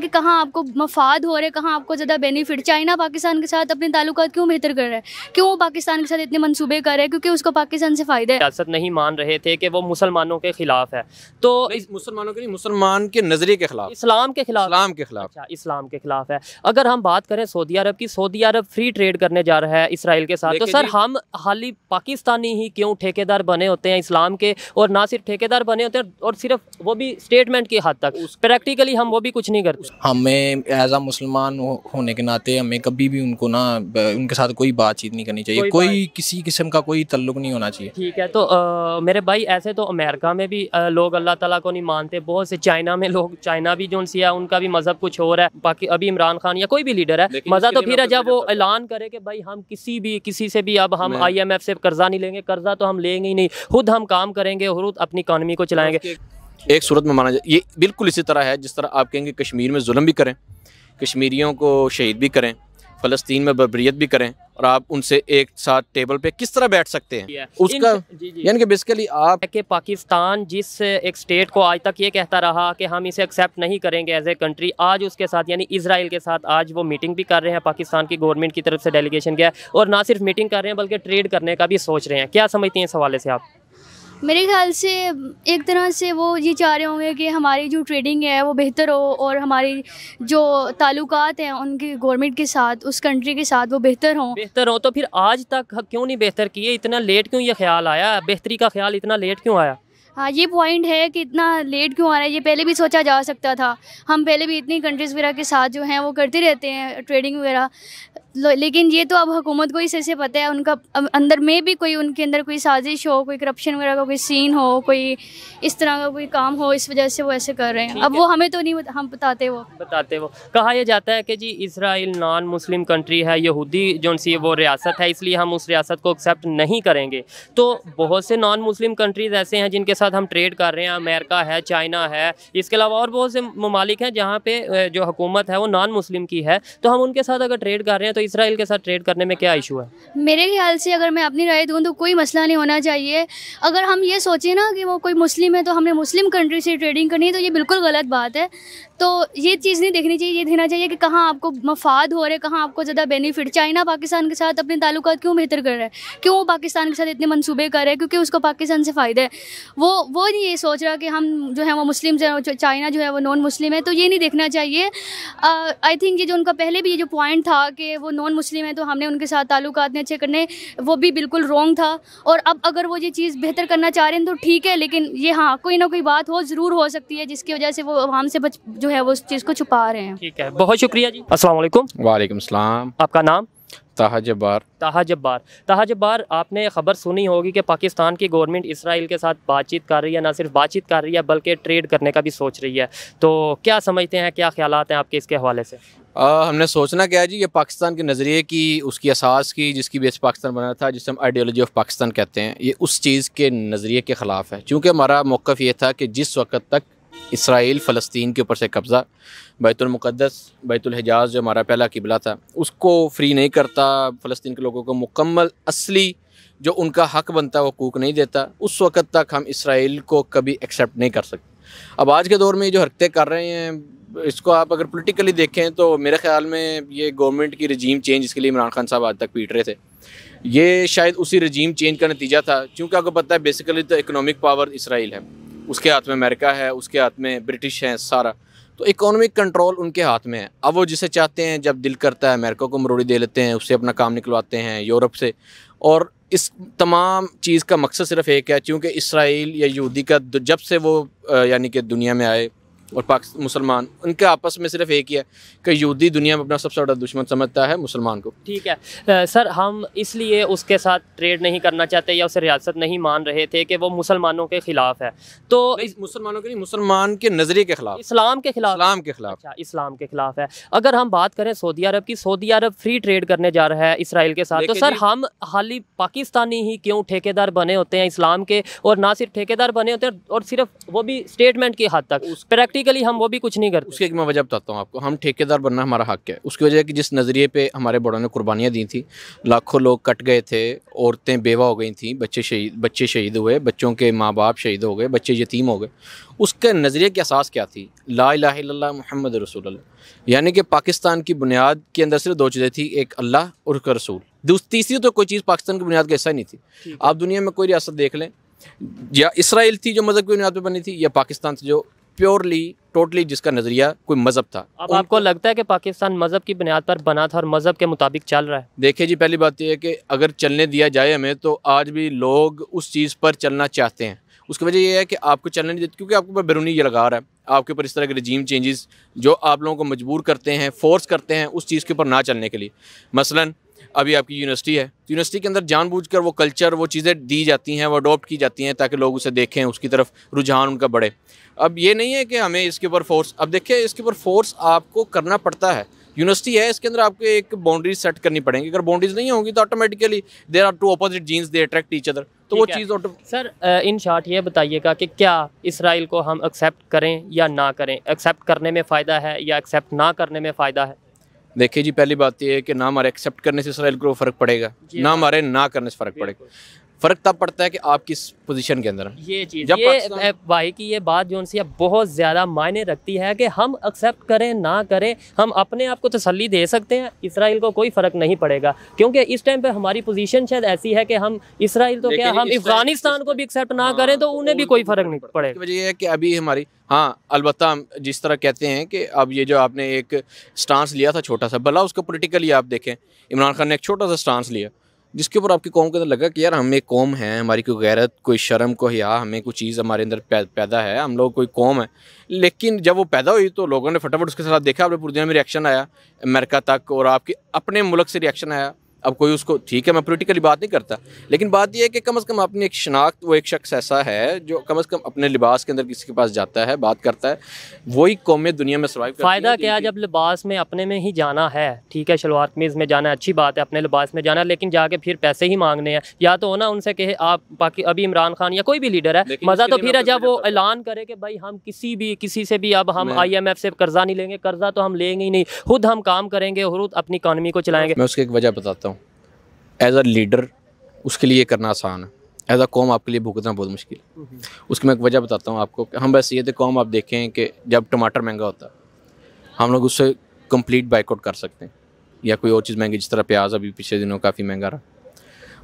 कि कहाँ आपको मफाद हो रहे हैं, कहाँ आपको ज़्यादा बेनिफिट। चाइना पाकिस्तान के साथ अपने ताल्लुकात क्यों बेहतर कर रहा है, क्यों पाकिस्तान के साथ इतने मनसूबे कर रहे हैं, क्योंकि उसको पाकिस्तान से फ़ायदा है। रियासत नहीं मान रहे थे कि वो मुसलमानों के खिलाफ है, तो मुसलमानों के नहीं, मुसलमान के नज़रिए के खिलाफ, इस्लाम के खिलाफ, इस्लाम के खिलाफ, अच्छा इस्लाम के खिलाफ है। अगर हम बात करें सऊदी अरब की, सऊदी अरब फ्री ट्रेड करने जा रहा है इसराइल के साथ, तो सर हम हाली पाकिस्तानी ही क्यों ठेकेदार बने होते हैं इस्लाम के, और ना सिर्फ ठेकेदार बने होते हैं और सिर्फ वो भी स्टेटमेंट की हद तक, प्रैक्टिकली हम वो भी कुछ नहीं करते। हमें एज अ मुसलमान होने के नाते हमें कभी भी उनको ना, उनके साथ कोई बातचीत नहीं करनी चाहिए, कोई किसी किस्म का कोई तल्लुक नहीं होना चाहिए। ठीक है, तो मेरे भाई ऐसे तो अमेरिका में भी लोग अल्लाह ताला को नहीं मानते, बहुत से चाइना में लोग, चाइना भी जो सिया उनका भी मजहब कुछ हो रहा है। बाकी अभी इमरान खान या कोई भी लीडर है, मज़ा तो फिर जब वो ऐलान करे कि भाई हम किसी भी अब हम IMF से कर्जा नहीं लेंगे, कर्जा तो हम लेंगे ही नहीं, खुद हम काम करेंगे और अपनी इकॉनमी को चलाएंगे। एक सूरत में माना जाए ये बिल्कुल इसी तरह है जिस तरह आप कहेंगे कश्मीर में जुल्म भी करें, कश्मीरियों को शहीद भी करें, फ़लस्तीन में बर्बरियत भी करें, और आप उनसे एक साथ टेबल पे किस तरह बैठ सकते हैं उसका, यानी कि बेसिकली आप के पाकिस्तान जिस एक स्टेट को आज तक ये कहता रहा कि हम इसे एक्सेप्ट नहीं करेंगे एज ए कंट्री, आज उसके साथ यानी इजराइल के साथ आज वो मीटिंग भी कर रहे हैं, पाकिस्तान की गवर्नमेंट की तरफ से डेलीगेशन गया, और ना सिर्फ मीटिंग कर रहे हैं बल्कि ट्रेड करने का भी सोच रहे हैं। क्या समझती हैं इस हवाले से आप? मेरे ख्याल से एक तरह से वो ये चाह रहे होंगे कि हमारी जो ट्रेडिंग है वो बेहतर हो, और हमारी जो ताल्लुकात हैं उनकी गवर्नमेंट के साथ, उस कंट्री के साथ वो बेहतर हों। तो फिर आज तक क्यों नहीं बेहतर किए, इतना लेट क्यों ये ख्याल आया, बेहतरी का ख्याल इतना लेट क्यों आया? हाँ, ये पॉइंट है कि इतना लेट क्यों आ रहा है, ये पहले भी सोचा जा सकता था। हम पहले भी इतनी कंट्रीज़ वगैरह के साथ जो हैं वो करते रहते हैं ट्रेडिंग वगैरह, लेकिन ये तो अब हुकूमत को ही सही से पता है, उनका अंदर में भी कोई, उनके अंदर कोई साजिश हो, कोई करप्शन वगैरह का कोई सीन हो, कोई इस तरह का कोई काम हो, इस वजह से वो ऐसे कर रहे हैं। अब वो हमें तो नहीं हम बताते वो कहा यह जाता है कि जी इसराइल नॉन मुस्लिम कंट्री है, यहूदी जो सी वो रियासत है, इसलिए हम उस रियासत को एक्सेप्ट नहीं करेंगे। तो बहुत से नॉन मुस्लिम कंट्रीज़ ऐसे हैं जिनके साथ हम ट्रेड कर रहे हैं, अमेरिका है, चाइना है, इसके अलावा और बहुत से ममालिक हैं जहाँ पे जो हुकूमत है वो नॉन मुस्लिम की है, तो हम उनके साथ अगर ट्रेड कर रहे हैं तो इसराइल के साथ ट्रेड करने में क्या इशू है? मेरे ख्याल से अगर मैं अपनी राय दूँ तो कोई मसला नहीं होना चाहिए। अगर हम ये सोचें ना कि वो कोई मुस्लिम है तो हमने मुस्लिम कंट्री से ट्रेडिंग करनी है, तो ये बिल्कुल गलत बात है। तो ये चीज़ नहीं देखनी चाहिए, ये देखना चाहिए कि कहाँ आपको मफाद हो रहे हैं, कहाँ आपको ज़्यादा बेनिफिट। चाइना पाकिस्तान के साथ अपने ताल्लुकात क्यों बेहतर कर रहा है, क्यों वो पाकिस्तान के साथ इतने मनसूबे कर रहे हैं, क्योंकि उसको पाकिस्तान से फ़ायदा है। वो नहीं ये सोच रहा कि हम जो है वो मुस्लिम से, चाइना जो है वो नॉन मुस्लिम है, तो ये नहीं देखना चाहिए। आई थिंक ये जो उनका पहले भी ये जो पॉइंट था कि वो नॉन मुस्लिम है तो हमने उनके साथ ताल्लुकात नहीं अच्छे करने, वो भी बिल्कुल रॉन्ग था। और अब अगर वो ये चीज़ बेहतर करना चाह रहे हैं तो ठीक है, लेकिन ये हाँ कोई ना कोई बात हो ज़रूर हो सकती है जिसकी वजह से वो हमसे जो है वो उस चीज़ को छुपा रहे हैं। ठीक है, बहुत शुक्रिया जी। अस्सलाम वालेकुम। वालेकुम सलाम। आपका नाम? ताहा जब्बार। आपने ख़बर सुनी होगी कि पाकिस्तान की गवर्नमेंट इसराइल के साथ बातचीत कर रही है, ना सिर्फ बातचीत कर रही है बल्कि ट्रेड करने का भी सोच रही है, तो क्या समझते हैं, क्या ख्यालात हैं आपके इसके हवाले से? हमने सोचना क्या है जी, ये पाकिस्तान के नज़रिए की, उसकी असास की, जिसकी बेस पाकिस्तान बना था, जिसे हम आइडियोलॉजी ऑफ पाकिस्तान कहते हैं, ये उस चीज़ के नज़रिए के ख़िलाफ़ है। चूँकि हमारा मौक़िफ़ ये था कि जिस वक्त तक इसराइल फ़लस्तीन के ऊपर से कब्ज़ा, बैतुल मुक़द्दस, बैतुल हिजाज़ जो हमारा पहला किबला था, उसको फ़्री नहीं करता, फ़लस्तीन के लोगों को मुकम्मल असली जो उनका हक़ बनता है हकूक़ नहीं देता, उस वक़्त तक हम इसराइल को कभी एक्सेप्ट नहीं कर सकते। अब आज के दौर में जो हरकतें कर रहे हैं, इसको आप अगर पोलिटिकली देखें तो मेरे ख़्याल में ये गवर्नमेंट की रजीम चेंज, इसके लिए इमरान खान साहब आज तक पीट रहे थे, ये शायद उसी रजीम चेंज का नतीजा था। चूँकि आपको पता है बेसिकली तो इकनॉमिक पावर इसराइल है, उसके हाथ में अमेरिका है, उसके हाथ में ब्रिटिश हैं, सारा तो इकोनॉमिक कंट्रोल उनके हाथ में है। अब वो जिसे चाहते हैं, जब दिल करता है अमेरिका को मरोड़ी दे लेते हैं, उससे अपना काम निकलवाते हैं यूरोप से, और इस तमाम चीज़ का मकसद सिर्फ एक है, चूँकि इसराइल या यहूदी का जब से वो यानी कि दुनिया में आए और पाकिस्तान मुसलमान, उनके आपस में सिर्फ एक ही है कि यहूदी दुनिया में अपना सबसे बड़ा दुश्मन समझता है मुसलमान को। ठीक है सर, हम इसलिए उसके साथ ट्रेड नहीं करना चाहते या उसे रियासत नहीं मान रहे थे कि वो मुसलमानों के खिलाफ है, तो मुसलमानों के नहीं, मुसलमान के नज़रिए के खिलाफ, इस्लाम के खिलाफ, अच्छा इस्लाम के खिलाफ है। अगर हम बात करें सऊदी अरब की, सऊदी अरब फ्री ट्रेड करने जा रहा है इसराइल के साथ, तो सर हम हाली पाकिस्तानी ही क्यों ठेकेदार बने होते हैं इस्लाम के, और ना सिर्फ ठेकेदार बने होते हैं और सिर्फ वो भी स्टेटमेंट की हद तक, प्रैक्टिकली प्रैक्टिकली हम वो भी कुछ नहीं करते। उसकी एक मैं वजह बताता हूँ आपको, हम ठेकेदार बनना हमारा हक है। उसकी वजह कि जिस नज़रिए पे हमारे बड़ों ने कुर्बानियाँ दी थी, लाखों लोग कट गए थे, औरतें बेवा हो गई थी, बच्चे शहीद हुए, बच्चों के माँ बाप शहीद हो गए, बच्चे यतीम हो गए। उसके नज़रिए की असास क्या थी? ला इलाहा इल्लल्लाह मुहम्मद रसूलुल्लाह। यानी कि पाकिस्तान की बुनियाद के अंदर सिर्फ दो चीज़ें थी, एक अल्लाह और उसका रसूल। तीसरी तो कोई चीज़ पाकिस्तान की बुनियाद का हिस्सा नहीं थी। आप दुनिया में कोई रियासत देख लें, या इसराइल थी जो मज़हब की बुनियाद पर बनी थी, या पाकिस्तान थी जो प्योरली टोटली जिसका नज़रिया कोई मज़हब था। अब आपको लगता है कि पाकिस्तान मज़हब की बुनियाद पर बना था और मज़हब के मुताबिक चल रहा है? देखिए जी, पहली बात यह है कि अगर चलने दिया जाए हमें, तो आज भी लोग उस चीज़ पर चलना चाहते हैं। उसकी वजह यह है कि आपको चलने नहीं देते, क्योंकि आपके ऊपर बैरूनी ये लगा रहा है, आपके ऊपर इस तरह के रजीम चेंजेस जो आप लोगों को मजबूर करते हैं, फोर्स करते हैं उस चीज़ के ऊपर ना चलने के लिए। मसलन अभी आपकी यूनिवर्सिटी है, यूनिवर्सिटी के अंदर जानबूझकर वो कल्चर, वो चीज़ें दी जाती हैं, वो अडोप्ट की जाती हैं ताकि लोग उसे देखें, उसकी तरफ रुझान उनका बढ़े। अब ये नहीं है कि हमें इसके ऊपर फोर्स, अब देखिए इसके ऊपर फोर्स आपको करना पड़ता है। यूनिवर्सिटी है, इसके अंदर आपको एक बाउंड्रीज सेट करनी पड़ेंगी, अगर बाउंड्रीज नहीं होंगी तो automatically there are two opposite genes, they attract each other. तो वो चीज़ सर इन शॉर्ट ये बताइएगा कि क्या इसराइल को हम एक्सेप्ट करें या ना करें? एक्सेप्ट करने में फ़ायदा है या एक्सेप्ट ना करने में फ़ायदा है? देखिए जी, पहली बात यह है कि ना हमारे एक्सेप्ट करने से इसराइल को फ़र्क पड़ेगा, ना हमारे ना करने से फ़र्क पड़ेगा। फ़र्क तब पड़ता है कि आप किस पोजीशन के अंदर हैं। ये चीज़ ये भाई की ये बात जो है बहुत ज़्यादा मायने रखती है कि हम एक्सेप्ट करें ना करें, हम अपने आप को तसल्ली दे सकते हैं, इसराइल को कोई फ़र्क नहीं पड़ेगा, क्योंकि इस टाइम पे हमारी पोजीशन शायद ऐसी है कि हम इसराइल तो क्या, हम अफगानिस्तान को भी एक्सेप्ट ना करें तो उन्हें भी कोई फ़र्क नहीं पड़ेगा। वजह यह है कि अभी हमारी, हाँ अलबत्ता जिस तरह कहते हैं कि अब ये जो आपने एक स्टांस लिया था छोटा सा, भला उसको पोलिटिकली आप देखें, इमरान खान ने एक छोटा सा स्टांस लिया जिसके ऊपर आपकी कौम के अंदर लगा कि यार हम एक कौम है, हमारी कोई गैरत, कोई शर्म, कोई या हमें कोई चीज़ हमारे अंदर पैदा है, हम लोग कोई कौम है। लेकिन जब वो पैदा हुई तो लोगों ने फटाफट उसके साथ देखा, आपने पूरी दुनिया में रिएक्शन आया, अमेरिका तक और आपके अपने मुल्क से रिएक्शन आया। अब कोई उसको, ठीक है मैं पोलिटिकली बात नहीं करता, लेकिन बात यह है कि कम से कम अपनी एक शनाख्त, वो एक शख्स ऐसा है जो कम से कम अपने लिबास के अंदर किसी के पास जाता है, बात करता है, वही कौमें दुनिया में सर्वाइव करती हैं। फ़ायदा क्या है जब लिबास में अपने में ही जाना है, ठीक है शलवार कमीज में जाना अच्छी बात है, अपने लिबास में जाना, लेकिन जाके फिर पैसे ही मांगने हैं। या तो ना उनसे कहे आप, बाकी अभी इमरान खान या कोई भी लीडर है, मज़ा तो फिर है जब वो ऐलान करे कि भाई हम किसी से भी अब हम IMF से कर्जा नहीं लेंगे, कर्जा तो हम लेंगे ही नहीं, खुद हम काम करेंगे, खुद अपनी इकानमी को चलाएंगे। मैं उसकी एक वजह बताता हूँ। एज अ लीडर उसके लिए करना आसान है, एज अ कौम आपके लिए भुगतना बहुत मुश्किल है। उसकी मैं एक वजह बताता हूँ आपको, हम बस ये थे कौम, आप देखें कि जब टमाटर महंगा होता है हम लोग उससे कंप्लीट बाइकआउट कर सकते हैं, या कोई और चीज़ महंगी जिस तरह प्याज अभी पिछले दिनों काफ़ी महंगा रहा,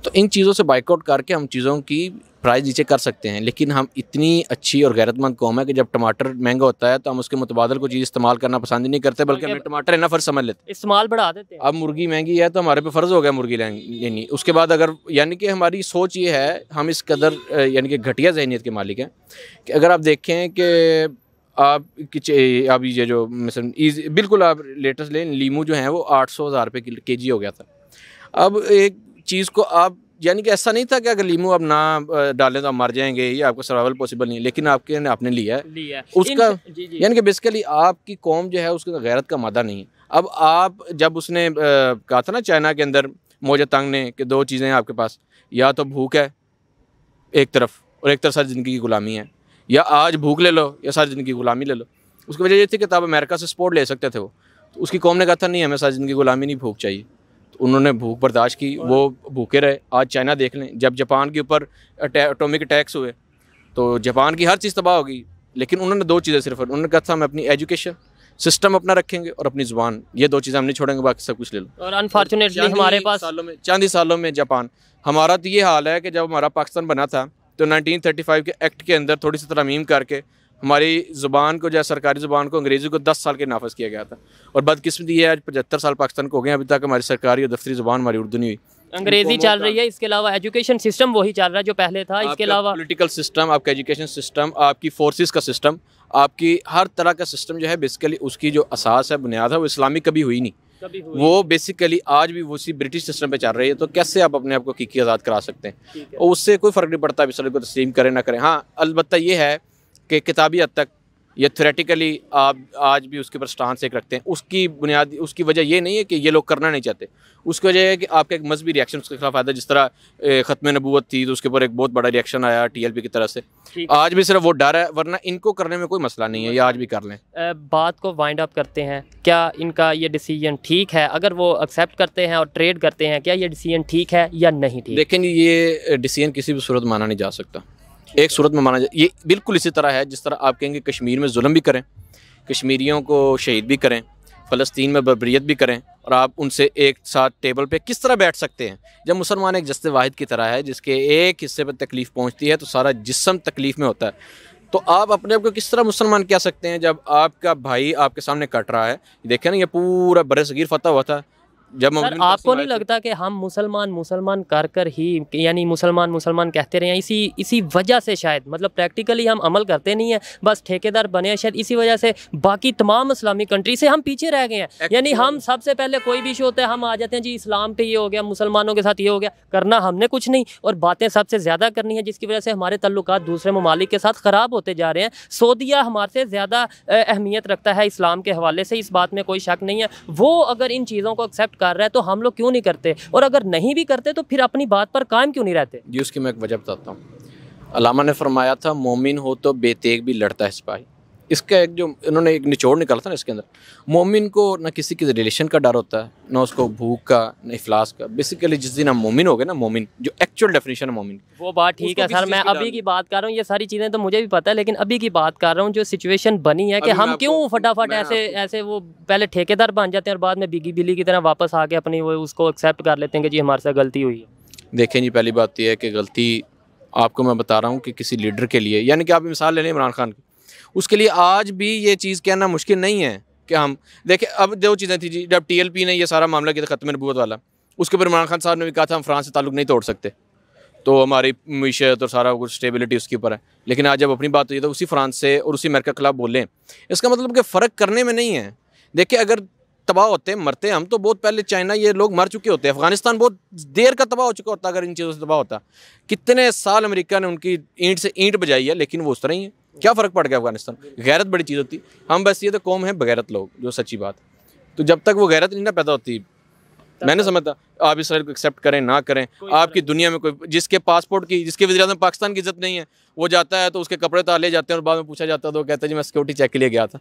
तो इन चीज़ों से बाइकआउट करके हम चीज़ों की प्राइस नीचे कर सकते हैं। लेकिन हम इतनी अच्छी और गैरतमंद कौम है कि जब टमाटर महंगा होता है तो हम उसके मुतबादल को चीज़ इस्तेमाल करना पसंद नहीं करते, बल्कि हम टमाटर ना फर्ज समझ लेते, इस्तेमाल बढ़ा देते हैं। अब मुर्गी महंगी है तो हमारे पे फ़र्ज़ हो गया मुर्गी लेनी, उसके बाद अगर, यानी कि हमारी सोच ये है, हम इस कदर यानी कि घटिया जहनीत के मालिक हैं कि अगर आप देखें कि आप ये जो मिसल बिल्कुल आप लेटेस्ट लें, लीमू जो है वो 800,000 रुपये KG हो गया था। अब एक चीज़ को आप, यानी कि ऐसा नहीं था कि अगर लीमू आप ना डालें तो आप मर जाएंगे, ये आपको सर्वाइवल पॉसिबल नहीं है, लेकिन आपने लिया है। उसका यानी कि बेसिकली आपकी कौम जो है उसके गैरत का मादा नहीं है। अब आप जब उसने कहा था ना चाइना के अंदर मौजा तंग ने कि दो चीज़ें हैं आपके पास, या तो भूख है एक तरफ और एक तरफ सारी ज़िंदगी की गुलामी है, या आज भूख ले लो या सारी ज़िंदगी की गुलामी ले लो। उसकी वजह ये थी कि तब अमेरिका से सपोर्ट ले सकते थे वो, तो उसकी कौम ने कहा था नहीं हमें सारी ज़िंदगी गुलामी नहीं, भूख चाहिए, उन्होंने भूख बर्दाश्त की, वो भूखे रहे। आज चाइना देख लें, जब जापान के ऊपर एटॉमिक अटैक्स हुए तो जापान की हर चीज़ तबाह होगी, लेकिन उन्होंने दो चीज़ें सिर्फ, उन्होंने कहा था हम अपनी एजुकेशन सिस्टम अपना रखेंगे और अपनी ज़ुबान, ये दो चीज़ें हम नहीं छोड़ेंगे, बाकी सब कुछ ले लो। और अनफॉर्चुनेटली हमारे पास चंद ही सालों में जापान, हमारा तो ये हाल है कि जब हमारा पाकिस्तान बना था तो 1935 के एक्ट के अंदर थोड़ी सी तरमीम करके हमारी ज़ुबान को, जो सरकारी ज़ुबान को, अंग्रेज़ी को 10 साल के नाफज किया गया था, और बदकिस्मती है आज 75 साल पाकिस्तान को हो गए, अभी तक हमारी सरकारी और दफ्तरी ज़ुबान हमारी उर्दू नहीं हुई, अंग्रेज़ी चल रही है। इसके अलावा एजुकेशन सिस्टम वही चल रहा है जो पहले था, इसके अलावा पॉलिटिकल सिस्टम, आपका एजुकेशन सिस्टम, आपकी फोर्सेस का सिस्टम, आपकी हर तरह का सिस्टम जो है बेसिकली उसकी जो असास है, बुनियाद है, वो इस्लामिक कभी हुई नहीं, वो बेसिकली आज भी वो उसी ब्रिटिश सिस्टम पे चल रही है। तो कैसे आप अपने आप को की आज़ाद करा सकते हैं? और उससे कोई फ़र्क नहीं पड़ता, इसराइल को तस्लीम करें ना करें। हाँ अलबत्ता ये है कि किताबी हद तक या थ्रेटिकली आप आज भी उसके ऊपर स्टांस एक रखते हैं, उसकी बुनियादी उसकी वजह ये नहीं है कि ये लोग करना नहीं चाहते, उसकी वजह है कि आपका एक मजहबी रिएक्शन उसके खिलाफ आता है। जिस तरह खत्म नबूवत थी तो उसके ऊपर एक बहुत बड़ा रिएक्शन आया टीएलपी की तरफ से। आज भी सिर्फ वो डर है, वरना इनको करने में कोई मसला नहीं है, या आज भी कर लें। बात को वाइंड अप करते हैं, क्या इनका ये डिसीजन ठीक है? अगर वो एक्सेप्ट करते हैं और ट्रेड करते हैं, क्या ये डिसीजन ठीक है या नहीं ठीक? लेकिन ये डिसीजन किसी भी सूरत माना नहीं जा सकता, एक सूरत में माना जाए। ये बिल्कुल इसी तरह है जिस तरह आप कहेंगे कश्मीर में जुल्म भी करें, कश्मीरियों को शहीद भी करें, फ़लस्तीन में बर्बरियत भी करें, और आप उनसे एक साथ टेबल पे किस तरह बैठ सकते हैं? जब मुसलमान एक जस्ते वाहिद की तरह है जिसके एक हिस्से पर तकलीफ़ पहुंचती है तो सारा जिस्म तकलीफ़ में होता है, तो आप अपने आप को किस तरह मुसलमान कह सकते हैं? जब आपका भाई आपके सामने कट रहा है, देखें ना, यह पूरा बरसगीर फतह हुआ था। जब आपको नहीं लगता कि हम मुसलमान मुसलमान कर कर ही, यानी मुसलमान मुसलमान कहते रहे हैं, इसी वजह से शायद, मतलब प्रैक्टिकली हम अमल करते नहीं हैं, बस ठेकेदार बने हैं, शायद इसी वजह से बाकी तमाम इस्लामी कंट्री से हम पीछे रह गए हैं। यानी हम सबसे पहले कोई भी इशू होता है हम आ जाते हैं जी इस्लाम पे ये हो गया, मुसलमानों के साथ ये हो गया, करना हमने कुछ नहीं और बातें सबसे ज़्यादा करनी है, जिसकी वजह से हमारे ताल्लुकात दूसरे ममालिक के साथ ख़राब होते जा रहे हैं। सऊदीया हमारे से ज़्यादा अहमियत रखता है इस्लाम के हवाले से, इस बात में कोई शक नहीं है। वो अगर इन चीज़ों को एक्सेप्ट कर रहा है तो हम लोग क्यों नहीं करते, और अगर नहीं भी करते तो फिर अपनी बात पर कायम क्यों नहीं रहते? जी उसकी मैं एक वजह बताता हूँ। अल्लामा ने फरमाया था मोमिन हो तो बेतेग भी लड़ता है सिपाही। इसका एक जो इन्होंने एक निचोड़ निकाला था ना, इसके अंदर मोमिन को ना किसी के रिलेशन का डर होता है, ना उसको भूख का, ना इफ्लास का। बेसिकली जिस दिन हम मोमिन हो गए ना, मोमिन जो एक्चुअल डेफिनेशन है मोमिन, वो बात ठीक है सर, मैं अभी की बात कर रहा हूँ, ये सारी चीज़ें तो मुझे भी पता है, लेकिन अभी की बात कर रहा हूँ जो सिचुएशन बनी है कि हम क्यों फटाफट ऐसे वो पहले ठेकेदार बन जाते हैं और बाद में बिगी बिली की तरह वापस आके अपनी वो उसको एक्सेप्ट कर लेते हैं कि जी हमारे साथ गलती हुई है। देखें जी, पहली बात यह है कि गलती, आपको मैं बता रहा हूँ कि किसी लीडर के लिए, यानी कि आप मिसाल ले लें इमरान खान की, उसके लिए आज भी ये चीज़ कहना मुश्किल नहीं है कि हम देखें। अब दो चीज़ें थी जी, जब टीएलपी ने ये सारा मामला किया था खत्म नबूवत वाला, उसके ऊपर इमरान खान साहब ने भी कहा था हम फ्रांस से ताल्लुक़ नहीं तोड़ सकते, तो हमारी मीशत और सारा कुछ स्टेबिलिटी उसके ऊपर है। लेकिन आज जब अपनी बात हुई तो उसी फ्रांस से और उसी अमेरिका के खिलाफ बोलें, इसका मतलब कि फ़र्क करने में नहीं है। देखिए, अगर तबाह होते मरते हम तो बहुत पहले, चाइना ये लोग मर चुके होते, अफगानिस्तान बहुत देर का तबाह हो चुका होता अगर इन चीज़ों से तबाह होता। कितने साल अमेरिका ने उनकी ईंट से ईंट बजाई है, लेकिन वो उस तरह ही है। क्या फ़र्क पड़ गया अफगानिस्तान? गैरत बड़ी चीज़ होती। हम बस ये तो कौम है बगैरत लोग, जो सच्ची बात। तो जब तक वो गैरत नहीं ना पैदा होती, मैंने समझता आप इसराइल को एक्सेप्ट करें ना करें, आपकी दुनिया में कोई, जिसके पासपोर्ट की, जिसके वज़ीर-ए-आज़म पाकिस्तान की इज़्ज़त नहीं है, वो जाता है तो उसके कपड़े ताले जाते हैं और बाद में पूछा जाता है तो कहता है जी मैं सिक्योरिटी चेक के लिए गया था।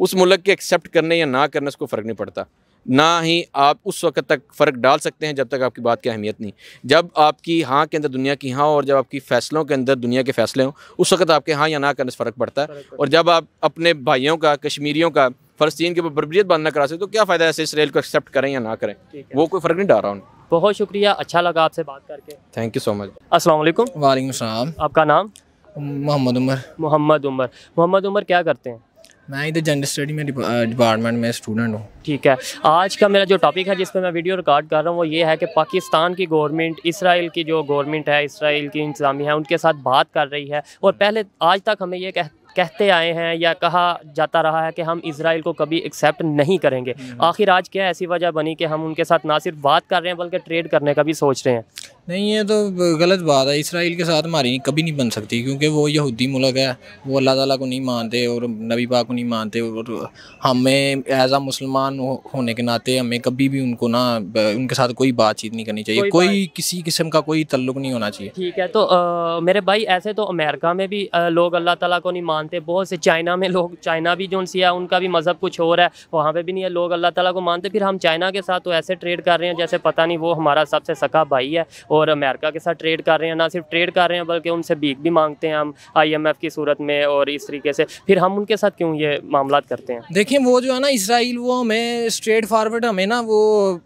उस मुल्क के एक्सेप्ट करने या ना करने उसको फ़र्क नहीं पड़ता, ना ही आप उस वक्त तक फ़र्क डाल सकते हैं जब तक आपकी बात की अहमियत नहीं। जब आपकी हाँ के अंदर दुनिया की हाँ, और जब आपकी फ़ैसलों के अंदर दुनिया के फ़ैसले हों, उस वक्त आपके हाँ या ना करने से फ़र्क पड़ता है। और जब आप अपने भाइयों का, कश्मीरियों का, फ़लस्तीन के ऊपर बर्बरियत बांधना करा सकते तो क्या फ़ायदा ऐसे इसराइल को एक्सेप्ट करें या ना करें, वो कोई फ़र्क नहीं डाल रहा हूँ। बहुत शुक्रिया, अच्छा लगा आपसे बात करके। Thank you so much. अस्सलाम वालेकुम। वालेकुम सलाम। आपका नाम? मोहम्मद उमर। मोहम्मद उमर। मोहम्मद उमर क्या करते हैं? मैं इधर जनरल स्टडी में डिपार्टमेंट में स्टूडेंट हूँ। ठीक है, आज का मेरा जो टॉपिक है जिस पर मैं वीडियो रिकॉर्ड कर रहा हूँ वो ये है कि पाकिस्तान की गवर्नमेंट इसराइल की जो गवर्नमेंट है, इसराइल की इंतजामी है, उनके साथ बात कर रही है। और पहले आज तक हमें ये कहते आए हैं या कहा जाता रहा है कि हम इसराइल को कभी एक्सेप्ट नहीं करेंगे। आखिर आज क्या ऐसी वजह बनी कि हम उनके साथ ना सिर्फ बात कर रहे हैं बल्कि ट्रेड करने का भी सोच रहे हैं? नहीं, ये तो गलत बात है। इसराइल के साथ हमारी कभी नहीं बन सकती, क्योंकि वो यहूदी मुल्क है, वो अल्लाह ताला को नहीं मानते और नबी पाक को नहीं मानते, और हमें एज आ मुसलमान होने के नाते हमें कभी भी उनको ना, उनके साथ कोई बातचीत नहीं करनी चाहिए, कोई किसी किस्म का कोई तल्लुक़ नहीं होना चाहिए। ठीक है, तो मेरे भाई ऐसे तो अमेरिका में भी लोग अल्लाह ताला को नहीं मानते, बहुत से चाइना में लोग, चाइना भी जो है उनका भी मज़हब कुछ और है, वहाँ पर भी नहीं है लोग अल्लाह ताला को मानते। फिर हम चाइना के साथ तो ऐसे ट्रेड कर रहे हैं जैसे पता नहीं वो हमारा सबसे सका भाई है, और अमेरिका के साथ ट्रेड कर रहे हैं। ना सिर्फ ट्रेड कर रहे हैं बल्कि उनसे भीख भी मांगते हैं हम IMF की सूरत में, और इस तरीके से फिर हम उनके साथ क्यों ये मामला करते हैं? देखिए, वो जो है ना इसराइल, वो हमें स्ट्रेट फॉरवर्ड, हमें ना वो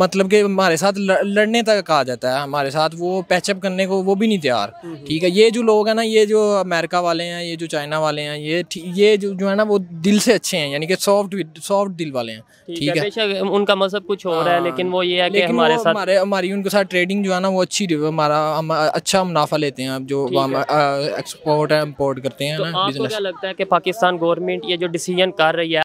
मतलब कि हमारे साथ लड़ने तक कहा जाता है, हमारे साथ वो पैचअप करने को वो भी नहीं तैयार। ठीक है, ये जो लोग हैं ना, ये जो अमेरिका वाले हैं, ये जो चाइना वाले हैं, ये जो है ना वो दिल से अच्छे हैं, यानी कि सॉफ्ट दिल वाले हैं। ठीक है, उनका मजहब कुछ हो रहा है, लेकिन वो ये है कि हमारे साथ हमारी उनके साथ ट्रेडिंग जो है ना वो अच्छी, हमारा अच्छा मुनाफा लेते हैं। अब जो एक्सपोर्ट है, इम्पोर्ट करते हैं। लगता है कि पाकिस्तान गवर्नमेंट ये जो डिसीजन कर रही है